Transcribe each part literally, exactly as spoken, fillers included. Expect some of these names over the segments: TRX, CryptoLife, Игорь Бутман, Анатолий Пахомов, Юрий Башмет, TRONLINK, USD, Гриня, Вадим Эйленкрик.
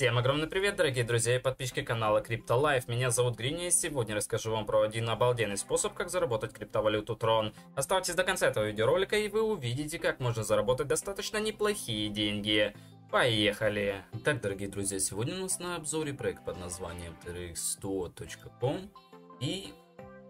Всем огромный привет, дорогие друзья и подписчики канала CryptoLife. Меня зовут Гриня, и сегодня расскажу вам про один обалденный способ, как заработать криптовалюту трон. Оставайтесь до конца этого видеоролика, и вы увидите, как можно заработать достаточно неплохие деньги. Поехали! Так, дорогие друзья, сегодня у нас на обзоре проект под названием ти ар икс сто точка ком. И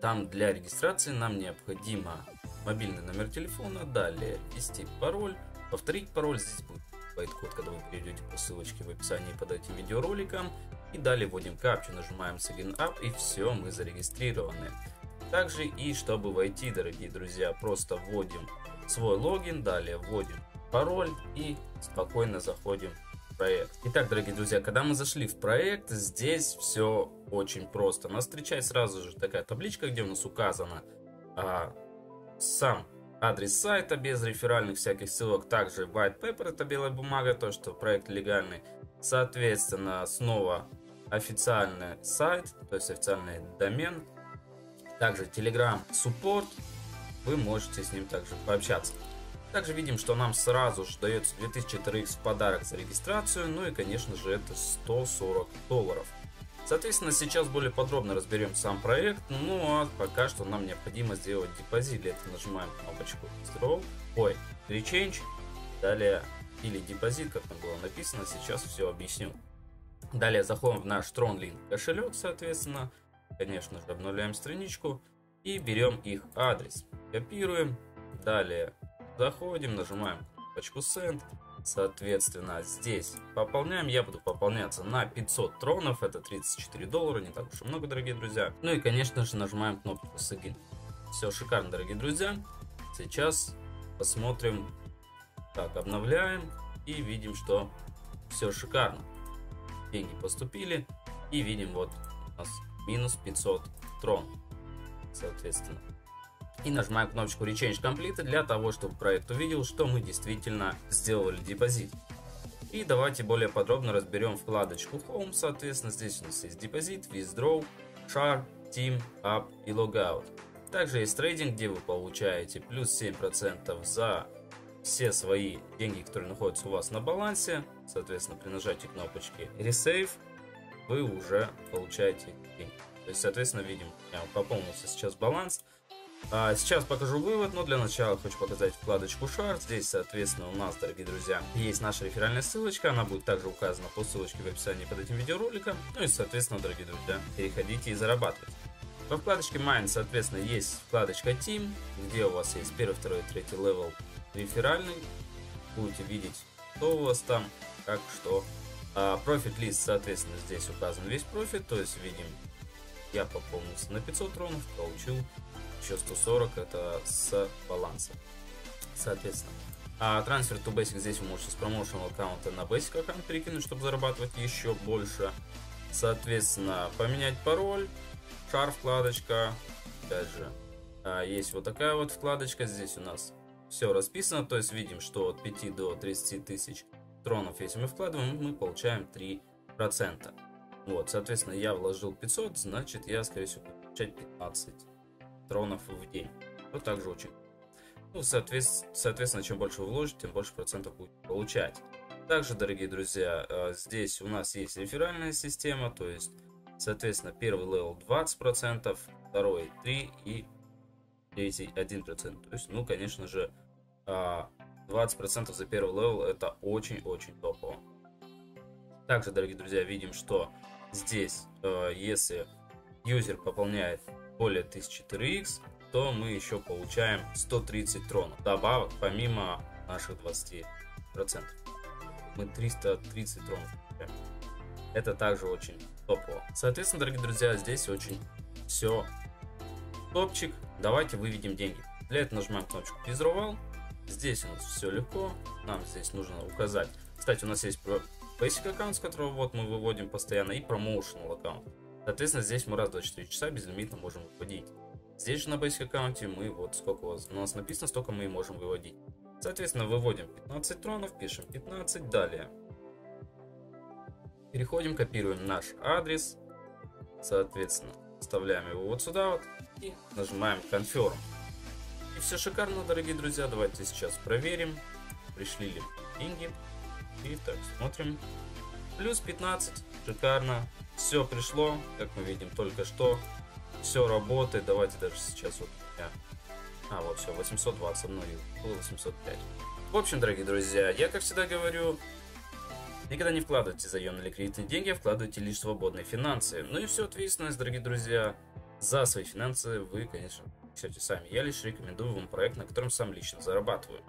там для регистрации нам необходимо мобильный номер телефона, далее ввести пароль, повторить пароль, здесь будет байткод, когда вы перейдете по ссылочке в описании под этим видеороликом, и далее вводим капчу, нажимаем Sign Up, и все, мы зарегистрированы. Также и чтобы войти, дорогие друзья, просто вводим свой логин, далее вводим пароль и спокойно заходим в проект. Итак, дорогие друзья, когда мы зашли в проект, здесь все очень просто. Нас встречает сразу же такая табличка, где у нас указано а, сам адрес сайта без реферальных всяких ссылок, также white paper, это белая бумага, то что проект легальный, соответственно снова официальный сайт, то есть официальный домен, также Telegram support, вы можете с ним также пообщаться. Также видим, что нам сразу же дается две тысячи ти ар икс в подарок за регистрацию, ну и конечно же это сто сорок долларов. Соответственно, сейчас более подробно разберем сам проект, ну а пока что нам необходимо сделать депозит. Для этого нажимаем кнопочку Withdraw, ой, Rechange, далее или депозит, как там было написано, сейчас все объясню. Далее заходим в наш TRONLINK кошелек, соответственно, конечно же обновляем страничку и берем их адрес, копируем, далее заходим, нажимаем кнопочку Send. Соответственно, здесь пополняем, я буду пополняться на пятьсот тронов, это тридцать четыре доллара, не так уж и много, дорогие друзья. Ну и, конечно же, нажимаем кнопку Sign. Все шикарно, дорогие друзья. Сейчас посмотрим, так, обновляем и видим, что все шикарно. Деньги поступили и видим, вот у нас минус пятьсот трон, соответственно. И нажимаем кнопочку Rechange Complete для того, чтобы проект увидел, что мы действительно сделали депозит. И давайте более подробно разберем вкладочку Home. Соответственно, здесь у нас есть депозит, Withdraw, Share, Team, Up и Logout. Также есть трейдинг, где вы получаете плюс семь процентов за все свои деньги, которые находятся у вас на балансе. Соответственно, при нажатии кнопочки Resave вы уже получаете деньги. То есть, соответственно, видим, пополнился сейчас баланс. Сейчас покажу вывод, но для начала хочу показать вкладочку Share. Здесь, соответственно, у нас, дорогие друзья, есть наша реферальная ссылочка. Она будет также указана по ссылочке в описании под этим видеороликом. Ну и, соответственно, дорогие друзья, переходите и зарабатывайте. Во вкладочке Mine, соответственно, есть вкладочка Team, где у вас есть первый, второй, третий левел реферальный. Будете видеть, что у вас там, как, что. Profit List, соответственно, здесь указан весь профит. То есть, видим, я пополнился на пятьсот тронов, получил еще сто сорок, это с баланса. Соответственно, а трансфер to basic, здесь вы можете с промоушен аккаунта на basic аккаунт перекинуть, чтобы зарабатывать еще больше. Соответственно, поменять пароль, шар вкладочка, опять же, а есть вот такая вот вкладочка, здесь у нас все расписано, то есть видим, что от пяти до тридцати тысяч тронов, если мы вкладываем, мы получаем три процента. Вот, соответственно, я вложил пятьсот, значит, я, скорее всего, буду получать пятнадцать тронов в день. Вот так же очень. Ну, соответственно, соответственно, чем больше вы вложите, тем больше процентов будете получать. Также, дорогие друзья, здесь у нас есть реферальная система, то есть, соответственно, первый левел двадцать процентов, второй три процента и третий один процент. То есть, ну, конечно же, двадцать процентов за первый левел это очень-очень топово. Также, дорогие друзья, видим, что здесь, э, если юзер пополняет более тысячи ти ар икс, то мы еще получаем сто тридцать тронов добавок, помимо наших двадцати процентов. Мы триста тридцать тронов получаем. Это также очень топово. Соответственно, дорогие друзья, здесь очень все топчик. Давайте выведем деньги. Для этого нажимаем кнопочку Withdraw. Здесь у нас все легко. Нам здесь нужно указать. Кстати, у нас есть basic аккаунт, с которого вот мы выводим постоянно, и promotional аккаунт. Соответственно, здесь мы раз в двадцать четыре часа безлимитно можем выводить. Здесь же на basic аккаунте мы вот сколько у нас, у нас написано, столько мы и можем выводить. Соответственно, выводим пятнадцать тронов, пишем пятнадцать, далее. Переходим, копируем наш адрес. Соответственно, вставляем его вот сюда вот и нажимаем Confirm. И все шикарно, дорогие друзья. Давайте сейчас проверим, пришли ли деньги. Итак, смотрим. плюс пятнадцать, шикарно, все пришло, как мы видим только что, все работает. Давайте даже сейчас вот я, а вот все, восемьсот двадцать обновил, было восемьсот пять. В общем, дорогие друзья, я как всегда говорю, никогда не вкладывайте заемные или кредитные деньги, а вкладывайте лишь свободные финансы. Ну и всю ответственность, дорогие друзья, за свои финансы вы, конечно, несете сами. Я лишь рекомендую вам проект, на котором сам лично зарабатываю.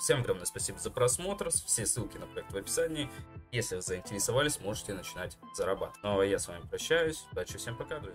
Всем огромное спасибо за просмотр, все ссылки на проект в описании. Если вы заинтересовались, можете начинать зарабатывать. Ну а я с вами прощаюсь, удачи, всем пока, друзья.